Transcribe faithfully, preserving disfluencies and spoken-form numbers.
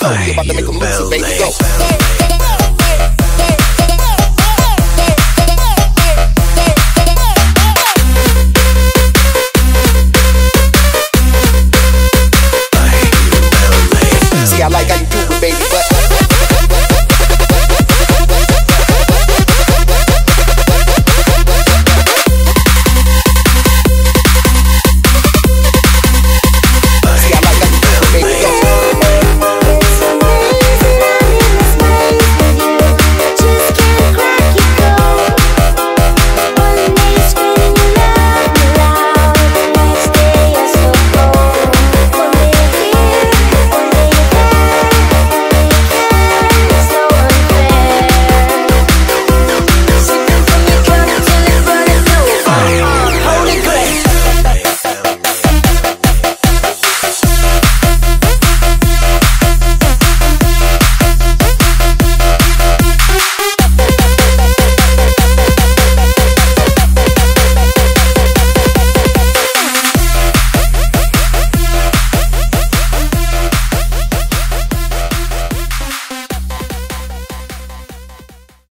I am Belle.